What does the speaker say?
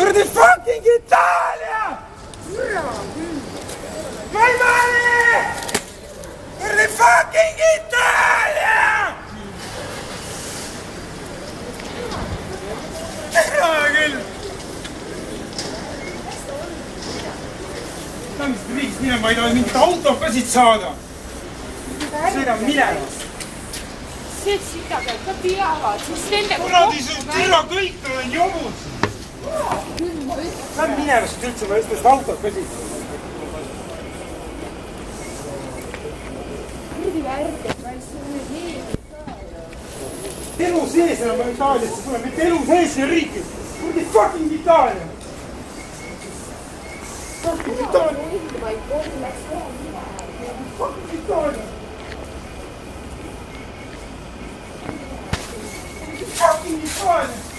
We're the fucking Italia! My money! We're the fucking Italia! راجل Tanz viis minema, ei tohi mingit auto ka siit saada. Sõida minemas. Siit siga peal ka peavad, siis nende kohtu vähem. Kõik on jomud. Saad minemas üldse, ma just autot ka siit. Kurdi värke, ma ei sulle heegi ka. Elu sees enam Itaalias, see tuleb mitte elu sees ja riikid. Kurdi fucking Itaalia. Fucking Victoria! Fucking Victoria! Fucking Victoria!